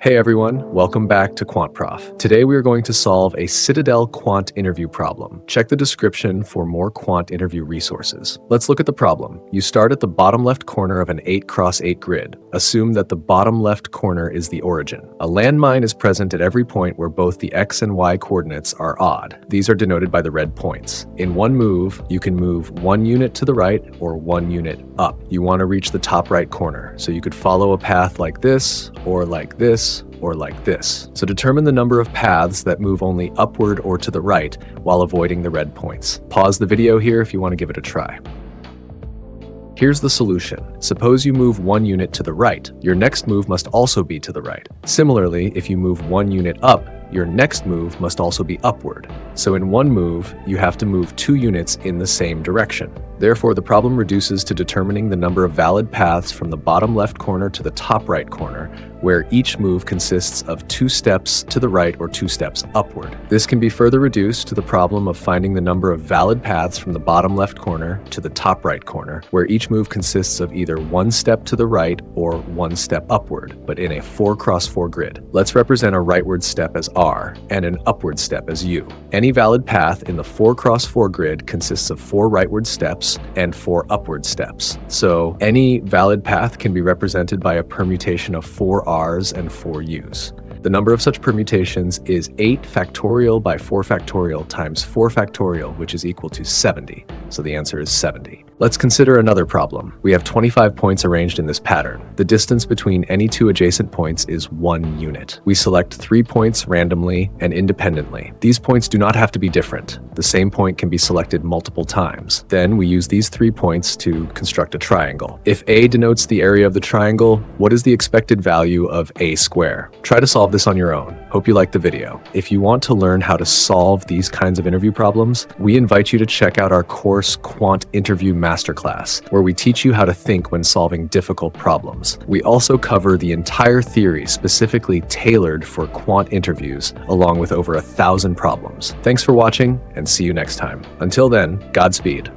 Hey everyone, welcome back to QuantProf. Today we are going to solve a Citadel quant interview problem. Check the description for more quant interview resources. Let's look at the problem. You start at the bottom left corner of an 8x8 grid. Assume that the bottom left corner is the origin. A landmine is present at every point where both the X and Y coordinates are odd. These are denoted by the red points. In one move, you can move one unit to the right or one unit up. You want to reach the top right corner, so you could follow a path like this or like this, or like this. So determine the number of paths that move only upward or to the right while avoiding the red points. Pause the video here if you want to give it a try. Here's the solution. Suppose you move one unit to the right. Your next move must also be to the right. Similarly, if you move one unit up, your next move must also be upward. So in one move, you have to move 2 units in the same direction. Therefore, the problem reduces to determining the number of valid paths from the bottom left corner to the top right corner, where each move consists of 2 steps to the right or 2 steps upward. This can be further reduced to the problem of finding the number of valid paths from the bottom left corner to the top right corner, where each move consists of either 1 step to the right or 1 step upward, but in a 4x4 grid. Let's represent a rightward step as R and an upward step as U. Any valid path in the 4x4 grid consists of 4 rightward steps and 4 upward steps. So any valid path can be represented by a permutation of 4 R's and 4 U's. The number of such permutations is 8 factorial by 4 factorial times 4 factorial, which is equal to 70. So the answer is 70. Let's consider another problem. We have 25 points arranged in this pattern. The distance between any 2 adjacent points is 1 unit. We select 3 points randomly and independently. These points do not have to be different. The same point can be selected multiple times. Then we use these 3 points to construct a triangle. If A denotes the area of the triangle, what is the expected value of A square? Try to solve this on your own. Hope you liked the video. If you want to learn how to solve these kinds of interview problems, we invite you to check out our course Quant Interview Masterclass, where we teach you how to think when solving difficult problems. We also cover the entire theory specifically tailored for quant interviews, along with over 1,000 problems. Thanks for watching, and see you next time. Until then, Godspeed.